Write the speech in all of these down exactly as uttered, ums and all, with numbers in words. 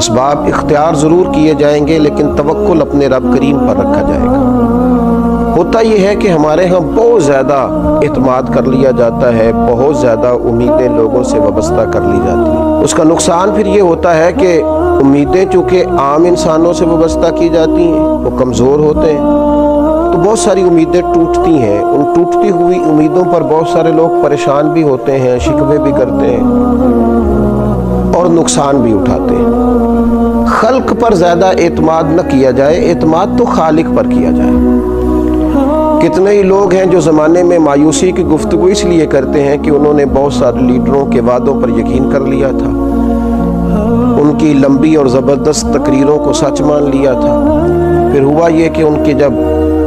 असबाब इख्तियार ज़रूर किए जाएंगे लेकिन तवक्कुल अपने रब करीम पर रखा जाएगा। होता यह है कि हमारे यहाँ बहुत ज़्यादा एतमाद कर लिया जाता है, बहुत ज़्यादा उम्मीदें लोगों से वाबस्ता कर ली जाती हैं। उसका नुकसान फिर ये होता है कि उम्मीदें चूँकि आम इंसानों से वाबस्ता की जाती हैं, वो कमज़ोर होते हैं, तो बहुत सारी उम्मीदें टूटती हैं। उन टूटती हुई उम्मीदों पर बहुत सारे लोग परेशान भी होते हैं, शिकवे भी करते हैं और नुकसान भी उठाते हैं। खल्क पर ज़्यादा एतमाद न किया जाए, एतमाद तो खालिक पर किया जाए। कितने ही लोग हैं जो ज़माने में मायूसी की गुफ्तगू इसलिए करते हैं कि उन्होंने बहुत सारे लीडरों के वादों पर यकीन कर लिया था, उनकी लंबी और ज़बरदस्त तकरीरों को सच मान लिया था, फिर हुआ ये कि उनकी जब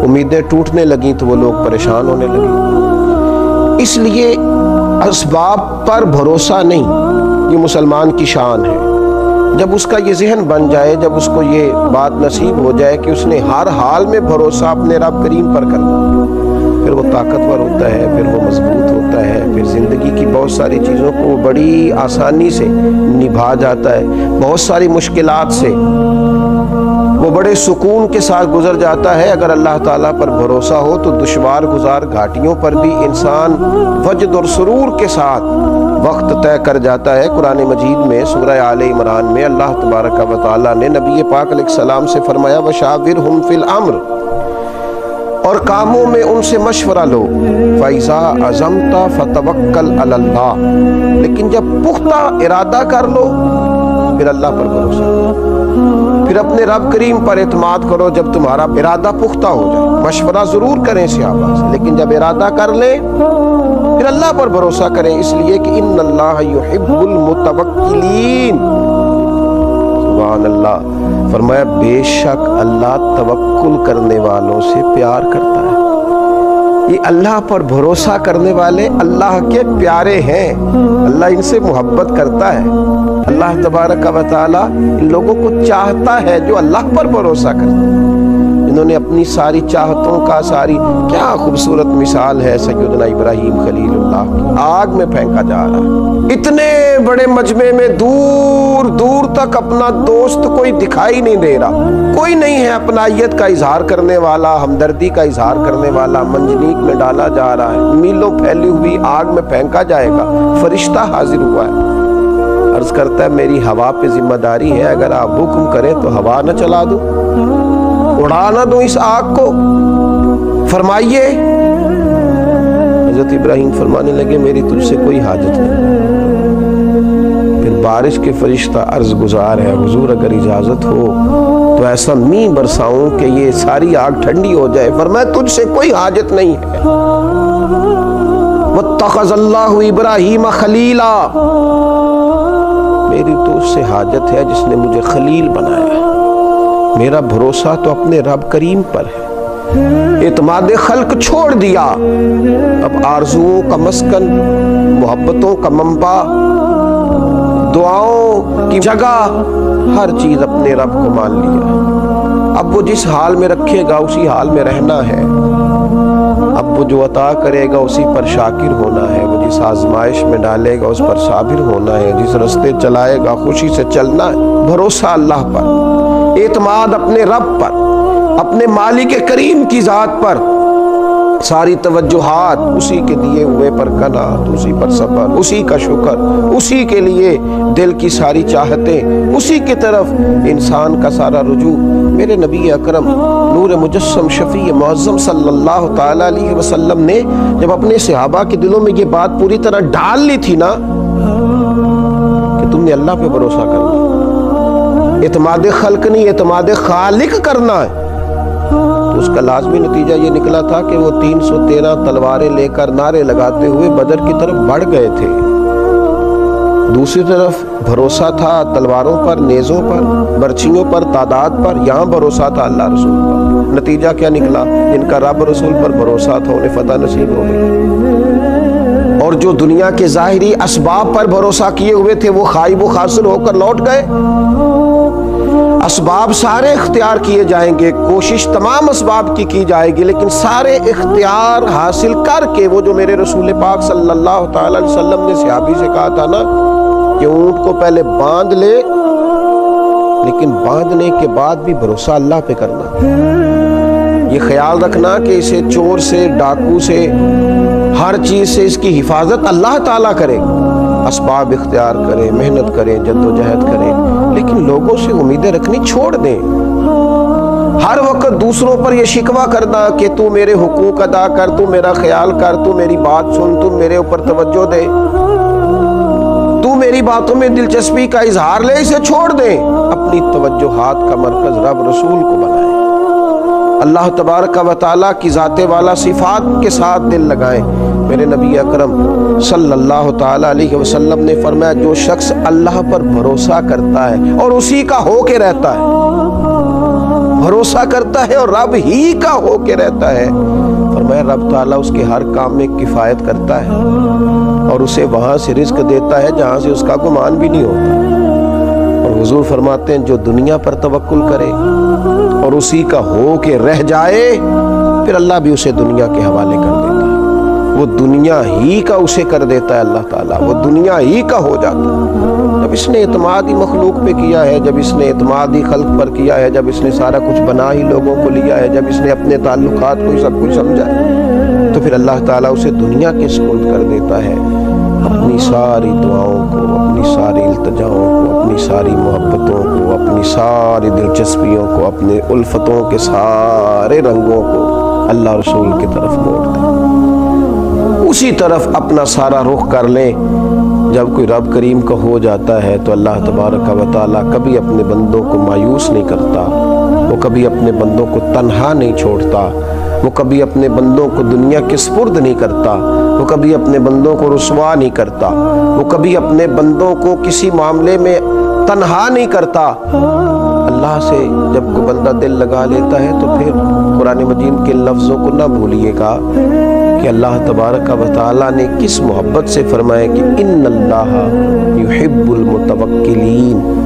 उम्मीदें टूटने लगीं तो वो लोग परेशान होने लगे। इसलिए असबाब पर भरोसा नहीं, ये मुसलमान की शान है। जब उसका ये जहन बन जाए, जब उसको ये बात नसीब हो जाए कि उसने हर हाल में भरोसा अपने रब करीम पर करना, फिर वो ताकतवर होता है, फिर वो मजबूत होता है, फिर ज़िंदगी की बहुत सारी चीज़ों को बड़ी आसानी से निभा जाता है, बहुत सारी मुश्किलात से वो बड़े सुकून के साथ गुजर जाता है। अगर अल्लाह ताला पर भरोसा हो तो दुश्वार गुजार घाटियों पर भी इंसान वजद और सुरूर के साथ वक्त तय कर जाता है। कुरान मजीद में सूरह आले इमरान में अल्लाह तबारक व तआला ने नबी पाक अलैहिस्सलाम से फरमाया, वशाविरहुम फिल अम्र, और कामों में उनसे मशवरा लो, फैज़ा अज़मता फतवक्कल अलल्लाह, लेकिन जब पुख्ता इरादा कर लो फिर अल्लाह पर भरोसा करो, फिर अपने रब करीम पर एतमाद करो। जब तुम्हारा इरादा पुख्ता हो जाए, मशवरा ज़रूर करें सहाबा से, लेकिन जब इरादा कर लें फिर अल्लाह पर भरोसा करें, इसलिए कि इन्नल्लाह युहिब्बुल मुतवक्किलीन। सुभान अल्लाह, फरमाया बेशक अल्लाह तवक्कुल करने वालों से प्यार करता है। ये अल्लाह पर भरोसा करने वाले अल्लाह के प्यारे हैं, अल्लाह इनसे मोहब्बत करता है, अल्लाह तबारक व तआला इन लोगों को चाहता है जो अल्लाह पर भरोसा करते हैं। इन्होंने अपनी सारी चाहतों का सारी क्या खूबसूरत मिसाल है सैयदना इब्राहीम खलीलुल्लाह की, आग में फेंका जा रहा है। इतने बड़े मजमे में दूर दूर तक अपना दोस्त कोई दिखाई नहीं दे रहा, कोई नहीं है अपनायत का इजहार करने वाला, हमदर्दी का इजहार करने वाला। मंजनीक में डाला जा रहा है, मीलों फैली हुई आग में फेंका जाएगा। फरिश्ता हाजिर हुआ है, अर्ज करता है मेरी हवा पे जिम्मेदारी है, अगर आप हुक्म करें तो हवा न चला दो, उड़ा ना दूं इस आग को। फरमाइए, हजरत इब्राहिम फरमाने लगे मेरी तुझसे कोई हाजत नहीं। फिर बारिश के फरिश्ता अर्ज गुजार है, हुजूर अगर इजाजत हो तो ऐसा मी बरसाऊं कि ये सारी आग ठंडी हो जाए। फरमाया तुझसे कोई हाजत नहीं है। वत्तखज़ल्लाहु इब्राहीम खलीला, मेरी तो उससे हाजत है जिसने मुझे खलील बनाया। मेरा भरोसा तो अपने रब करीम पर है, एतमादे खल्क छोड़ दिया, अब आरजुओं का मस्कन, मोहब्बतों का मंबा, दुआओं की जगह, हर चीज अपने रब को मान लिया। अब वो जिस हाल में रखेगा उसी हाल में रहना है, अब वो जो अता करेगा उसी पर शाकिर होना है, वो जिस आजमाइश में डालेगा उस पर साबिर होना है, जिस रास्ते चलाएगा खुशी से चलना है। भरोसा अल्लाह पर, एतमाद अपने रब पर, अपने मालिक करीम की ज़ात पर, सारी तवज्जुहात उसी के दिए हुए पर कनात, उसी पर सब्र, उसी का शुक्र, उसी के लिए दिल की सारी चाहतें, उसी की तरफ इंसान का सारा रुजू। मेरे नबी अकरम नूर मुजस्सम शफी मुअज़्ज़म सल्लल्लाहु तआला अलैहि वसल्लम ने जब अपने सहाबा के दिलों में ये बात पूरी तरह डाल ली थी ना कि तुमने अल्लाह पे भरोसा करना, एतमाद खल्क नहीं, एतमाद खालिक करना है, तो उसका लाजमी नतीजा ये निकला था कि वो तीन सौ तेरह तलवारें लेकर नारे लगाते हुए बदर की तरफ बढ़ गए थे। दूसरी तरफ भरोसा था तलवारों पर, नेज़ों पर, बर्छियों पर, तादाद पर, यहाँ भरोसा था अल्लाह रसूल पर। नतीजा क्या निकला, इनका रब रसूल पर भरोसा था, उन्हें फतह नसीब हो गई। और जो दुनिया के ज़ाहिरी असबाब पर भरोसा किए हुए थे वो खाइब खासिर होकर लौट गए। असबाब सारे इख्तियार किए जाएंगे, कोशिश तमाम असबाब की की जाएगी, लेकिन सारे इख्तियार हासिल करके वो जो मेरे रसूल पाक सल्लल्लाहु तआला अलैहि वसल्लम ने सहाबी से कहा था ना कि ऊँट को पहले बांध ले लेकिन बांधने के बाद भी भरोसा अल्लाह पे करना। ये ख्याल रखना कि इसे चोर से, डाकू से, हर चीज़ से इसकी हिफाजत अल्लाह ताला करेगा। असबाब इख्तियार करें, मेहनत करें, जद्दोजहद करें, लेकिन लोगों से उम्मीदें रखनी छोड़ दें। हर वक्त दूसरों पर यह शिकवा करना कि तू मेरे हुकूक अदा कर, तू मेरा ख्याल कर, तू मेरी बात सुन, तू मेरे ऊपर तवज्जो दे, तू मेरी बातों में दिलचस्पी का इजहार ले, इसे छोड़ दें। अपनी तवज्जोहात का मरकज रब रसूल को बनाएं, अल्लाह तबारक व तआला की ज़ाते वाला सिफात के साथ दिल लगाएं। मेरे नबी अकरम सल्लल्लाहु ताला अलैहि वसल्लम ने फरमाया, जो शख्स अल्लाह पर भरोसा करता है और उसी का हो के रहता है, भरोसा करता है और रब ही का हो के रहता है, फरमाया रब ताला उसके हर काम में किफ़ायत करता है और उसे वहाँ से रिस्क देता है जहाँ से उसका गुमान भी नहीं होता। और हुजूर फरमाते हैं, जो दुनिया पर तवक्कुल करे और उसी का हो के रह जाए, फिर अल्लाह भी उसे दुनिया के हवाले कर देता है। वो दुनिया ही का उसे कर देता है अल्लाह ताला, वो दुनिया ही का हो जाता है। जब इसने इतमाद ही मखलूक पे किया है, जब इसने इतमाद ही खल्क पर किया है, जब इसने सारा कुछ बना ही लोगों को लिया है, जब इसने अपने ताल्लुकात को सब कुछ समझा है, तो फिर अल्लाह ताला उसे दुनिया के सुपुर्द कर देता है। अपनी सारी दुआओं को, अपनी सारी इल्तिजाओं को, अपनी सारी मोहब्बतों को, अपनी सारी दिलचस्पियों को, अपने उल्फतों के सारे रंगों को अल्लाह रसूल की तरफ मोड़ दें, उसी तरफ अपना सारा रुख कर लें। जब कोई रब करीम का हो जाता है तो अल्लाह तबारक व तआला कभी अपने बंदों को मायूस नहीं करता, वो कभी अपने बंदों को तन्हा नहीं छोड़ता, वो कभी अपने बंदों को दुनिया के सुपुर्द नहीं करता, वो कभी अपने बंदों को रुसवा नहीं करता, वो कभी अपने बंदों को किसी मामले में तन्हा नहीं करता। अल्लाह से जब कोई बंदा दिल लगा लेता है तो फिर कुरान मजीद के लफ्ज़ों को ना भूलिएगा कि अल्लाह तबारक व तआला ने किस मोहब्बत से फरमाया कि इन्नल्लाह युहिब्बुल मुतवक्किलीन,